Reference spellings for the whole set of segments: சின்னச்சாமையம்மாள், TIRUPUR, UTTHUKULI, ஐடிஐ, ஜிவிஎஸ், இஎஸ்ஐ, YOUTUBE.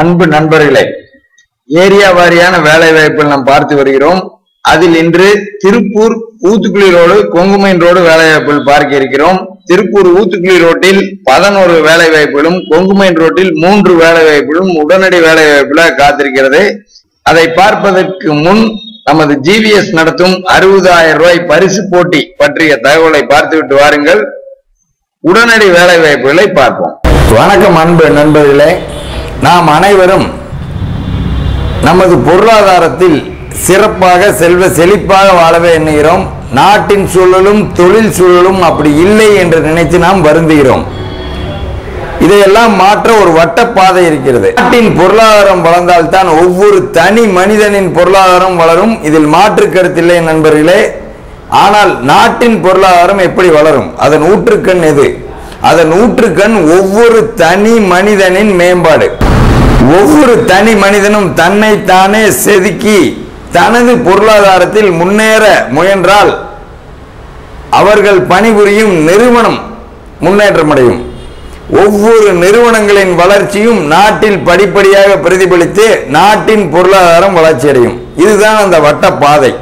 அன்பு நண்பர்களே, ஏரியா வாரியான வேலை வாய்ப்புகள் நாம் பார்த்து வருகிறோம். அதில் இன்று திருப்பூர் ஊத்துக்குளி ரோடு கொங்குமையின் ரோடு வேலை வாய்ப்புகள் பார்க்க இருக்கிறோம். திருப்பூர் ஊத்துக்குளி ரோட்டில் 11 வேலை வாய்ப்புகளும், கொங்குமையின் ரோட்டில் 3 வேலை வாய்ப்புகளும் உடனடி வேலை வாய்ப்புல காத்திருக்கிறது. அதை பார்ப்பதற்கு முன் நமது ஜிவிஎஸ் நடத்தும் 60,000 ரூபாய் பரிசு போட்டி பற்றிய தகவலை பார்த்துவிட்டு வாருங்கள். உடனடி வேலை வாய்ப்புகளை பார்ப்போம். வணக்கம் அன்பு நண்பர்களே, நாம் அனைவரும் நமது பொருளாதாரத்தில் சிறப்பாக செல்வ செழிப்பாக வாழவே எண்ணுகிறோம். நாட்டின் சூழலும் தொழில் சூழலும் அப்படி இல்லை என்று நினைத்து நாம் வருந்துகிறோம். இதையெல்லாம் மாற்ற ஒரு வட்டப்பாதை இருக்கிறது. நாட்டின் பொருளாதாரம் வளர்ந்தால்தான் ஒவ்வொரு தனி மனிதனின் பொருளாதாரம் வளரும். இதில் மாற்று கருத்தில்லை நண்பர்களே. ஆனால் நாட்டின் பொருளாதாரம் எப்படி வளரும்? அதன் ஊற்றுக்கண் எது? அதன் ஊற்றுக்கண் ஒவ்வொரு தனி மனிதனின் மேம்பாடு. ஒவ்வொரு தனி மனிதனும் தன்னை தானே செதுக்கி தனது பொருளாதாரத்தில் முன்னேற முயன்றால் அவர்கள் பணிபுரியும் நிறுவனம் முன்னேற்றமடையும். ஒவ்வொரு நிறுவனங்களின் வளர்ச்சியும் நாட்டில் படிப்படியாக பிரதிபலித்து நாட்டின் பொருளாதாரம் வளர்ச்சியடையும். இதுதான் அந்த வட்ட பாதை.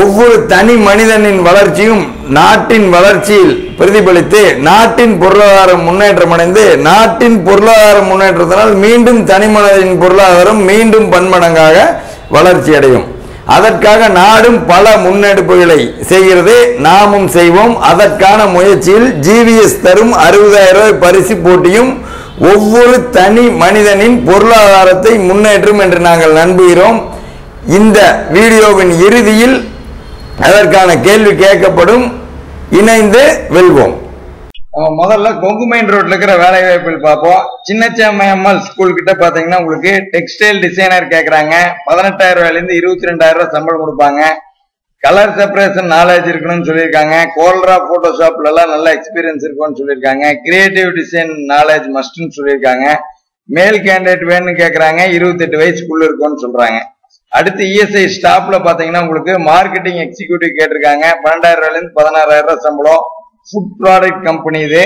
ஒவ்வொரு தனி மனிதனின் வளர்ச்சியும் நாட்டின் வளர்ச்சியில் பிரதிபலித்து நாட்டின் பொருளாதாரம் முன்னேற்றமடைந்து நாட்டின் பொருளாதாரம் முன்னேற்றத்தினால் மீண்டும் தனி மனிதனின் பொருளாதாரம் மீண்டும் பன்மடங்காக வளர்ச்சி அடையும். அதற்காக நாடும் பல முன்னெடுப்புகளை செய்கிறது, நாமும் செய்வோம். அதற்கான முயற்சியில் ஜிவிஎஸ் தரும் 60,000 ரூபாய் பரிசு போட்டியும் ஒவ்வொரு தனி மனிதனின் பொருளாதாரத்தை முன்னேற்றும் என்று நாங்கள் நம்புகிறோம். இந்த வீடியோவின் இறுதியில் அதற்கான கேள்வி கேட்கப்படும். இணைந்து வெல்வோம். முதல்ல கொங்குமையின் ரோட்ல இருக்கிற வேலை வாய்ப்புகள் பார்ப்போம். சின்னச்சாமையம்மாள் ஸ்கூல் கிட்ட பாத்தீங்கன்னா உங்களுக்கு டெக்ஸ்டைல் டிசைனர் கேட்கறாங்க. 18,000 ரூபாயிலிருந்து 22,000 ரூபாய் சம்பளம் கொடுப்பாங்க. கலர் செப்பரேஷன் நாலேஜ் இருக்கணும்னு சொல்லியிருக்காங்க. கோல்ரா போட்டோஷாப்ல எல்லாம் நல்ல எக்ஸ்பீரியன்ஸ் இருக்கும்னு சொல்லியிருக்காங்க. கிரியேட்டிவ் டிசைன் நாலேஜ் மஸ்ட்னு சொல்லியிருக்காங்க. மேல் கேண்டிடேட் வேணும்னு கேட்கறாங்க. 28 வயசுக்குள்ள இருக்கும்னு சொல்றாங்க. அடுத்து இஎஸ்ஐ ஸ்டாப்ல பாத்தீங்கன்னா உங்களுக்கு மார்க்கெட்டிங் எக்ஸிக்யூட்டிவ் கேட்டிருக்காங்க. 12,000 ரூபாயிலிருந்து 16,000 ரூபாய் சம்பளம். ஃபுட் ப்ராடக்ட் கம்பெனி இது.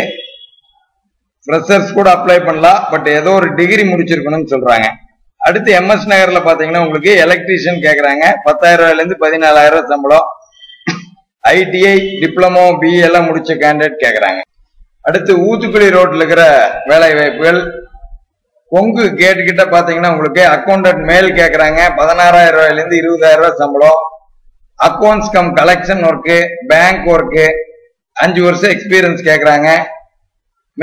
ஃப்ரெஷர்ஸ் கூட அப்ளை பண்ணலாம், பட் ஏதோ ஒரு டிகிரி முடிச்சிருக்கணும்னு சொல்றாங்க. அடுத்து எம்எஸ் நகர்ல பாத்தீங்கன்னா உங்களுக்கு எலக்ட்ரீஷியன் கேட்கறாங்க. 10,000 ரூபாயிலிருந்து 14,000 ரூபாய் சம்பளம். ஐடிஐ டிப்ளமோ பிஇ எல்லாம் முடிச்ச கேண்டிடேட் கேட்கறாங்க. அடுத்து ஊத்துக்குளி ரோட்ல இருக்கிற வேலை வாய்ப்புகள். கொங்கு கேட்டு கிட்ட பாத்தீங்கன்னா உங்களுக்கு அக்கௌண்டன்ட் மேல் கேட்கறாங்க. 16,000 ரூபாயிலிருந்து 20,000 ரூபாய் சம்பளம். Accounts cum collection work, bank work, 5 வருஷம் எக்ஸ்பீரியன்ஸ் கேட்கறாங்க.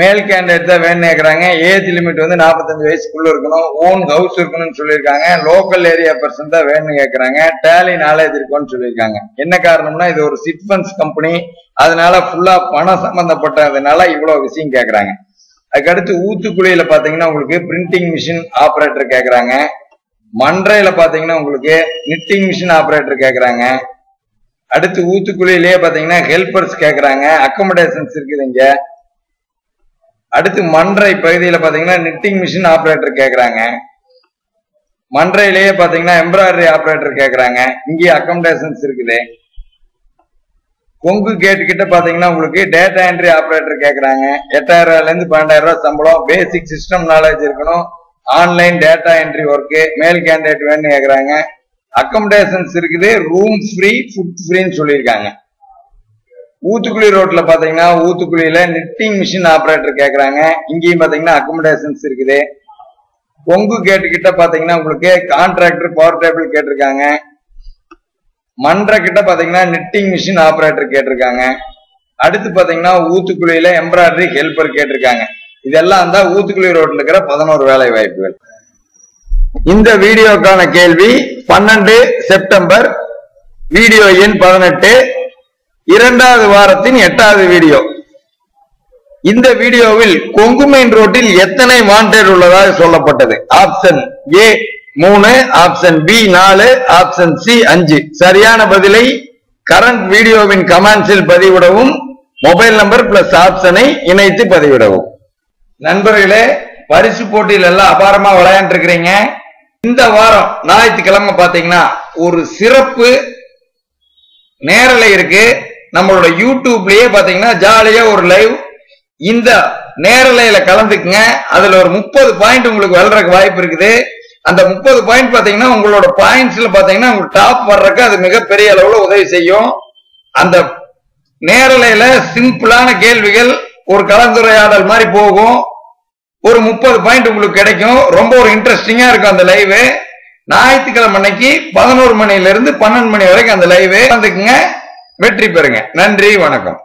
மேல் கேண்டிடேட் தான் வேணும் கேட்கறாங்க. ஏஜ் லிமிட் வந்து 45 வயசுக்குள்ள இருக்கணும். ஓன் ஹவுஸ் இருக்கணும்னு சொல்லியிருக்காங்க. லோக்கல் ஏரியா பர்சன் தான் வேணும் கேட்கறாங்க. டேலி நாலேஜ் இருக்கும்னு சொல்லியிருக்காங்க. என்ன காரணம்னா இது ஒரு சிட் ஃபண்ட்ஸ் கம்பெனி, அதனால ஃபுல்லா பணம் சம்பந்தப்பட்டதுனால இவ்வளவு விஷயம் கேட்கறாங்க. அதுக்கடுத்து ஊத்துக்குளியில பாத்தீங்கன்னா உங்களுக்கு பிரிண்டிங் மிஷின் ஆப்ரேட்டர் கேட்கறாங்க. மன்றையில பாத்தீங்கன்னா உங்களுக்கு நிட்டிங் மிஷின் ஆப்ரேட்டர் கேட்கறாங்க. அடுத்து ஊத்துக்குளியிலேயே பாத்தீங்கன்னா ஹெல்பர்ஸ் கேட்கறாங்க. அக்கமடேஷன்ஸ் இருக்குது இங்க. அடுத்து மன்றை பகுதியில பாத்தீங்கன்னா நிட்டிங் மிஷின் ஆப்ரேட்டர் கேட்கறாங்க. மன்றையிலேயே பாத்தீங்கன்னா எம்ப்ராய்டரி ஆப்ரேட்டர் கேட்கறாங்க. இங்கே அக்கமடேஷன்ஸ் இருக்குது. கொங்கு கேட்டு கிட்ட பாத்தீங்கன்னா உங்களுக்கு டேட்டா என்ட்ரி ஆப்ரேட்டர் கேட்கறாங்க. 8,000 ரூபாயிலிருந்து 12,000 ரூபாய் சம்பளம். பேசிக் சிஸ்டம் நாலேஜ் இருக்கணும். Online data entry work. Male candidate வேணும்னு கேட்கறாங்க. அக்கமடேஷன்ஸ் இருக்குது. ரூம் ஃப்ரீ, ஃபுட் ஃப்ரீன்னு சொல்லியிருக்காங்க. ஊத்துக்குளி ரோட்ல பாத்தீங்கன்னா ஊத்துக்குளியில நிட்டிங் மிஷின் ஆப்ரேட்டர் கேட்கறாங்க. இங்கேயும் பாத்தீங்கன்னா அக்கமடேஷன்ஸ் இருக்குது. கொங்கு கேட்டு கிட்ட பாத்தீங்கன்னா உங்களுக்கு கான்ட்ராக்டர் பவர் டேபிள் கேட்டிருக்காங்க. மன்ற கிட்ட பாத்தீங்கன்னா நிட்டிங் மிஷின் ஆப்ரேட்டர் கேட்டிருக்காங்க. அடுத்து பாத்தீங்கன்னா ஊத்துக்குளியில எம்ப்ராய்டரி ஹெல்பர் கேட்டிருக்காங்க. இதெல்லாம் தான் ஊத்துக்குளி ரோட்ல இருக்கிற 11 வேலை வாய்ப்புகள். இந்த வீடியோக்கான கேள்வி 12 செப்டம்பர் வீடியோ எண் 18, 2வது வாரத்தின் 8வது வீடியோ. இந்த வீடியோவில் கொங்குமையின் ரோட்டில் எத்தனை வாண்டட் உள்ளதாக சொல்லப்பட்டது? Option A 3, option B 4, option C 5. சரியான பதிலை கரண்ட் வீடியோவின் கமெண்ட்ஸில் பதிவிடவும். மொபைல் நம்பர் பிளஸ் ஆப்ஷனை இணைத்து பதிவிடவும். நண்பர்களே, பரிசு போட்டியில எல்லாம் அபாரமா விளையாண்டு இருக்கிறீங்க. இந்த வாரம் ஞாயிற்றுக்கிழமை பாத்தீங்கன்னா ஒரு சிறப்பு நேரலை இருக்கு. நம்மளோட யூடியூப்லயே பாத்தீங்கன்னா ஜாலியா ஒரு லைவ் இந்த நேரலையில கலந்துக்குங்க. அதுல ஒரு 30 பாயிண்ட் உங்களுக்கு வளர்றதுக்கு வாய்ப்பு இருக்குது. அந்த 30 பாயிண்ட் பாத்தீங்கன்னா உங்களோட பாயிண்ட்ஸ்ல பாத்தீங்கன்னா உங்க டாப் வர்றதுக்கு அது மிக பெரிய அளவுல உதவி செய்யும். அந்த நேரலையில சிம்பிளான கேள்விகள் ஒரு கலந்துரையாடல் மாதிரி போகும். ஒரு 30 பாயிண்ட் உங்களுக்கு கிடைக்கும். ரொம்ப ஒரு இன்ட்ரெஸ்டிங்கா இருக்கும் அந்த லைவ். ஞாயிற்றுக்கிழமை அன்னைக்கு 11 மணியிலிருந்து 12 மணி வரைக்கும் அந்த லைவ். வந்துக்குங்க, வெற்றி பெறுங்க. நன்றி, வணக்கம்.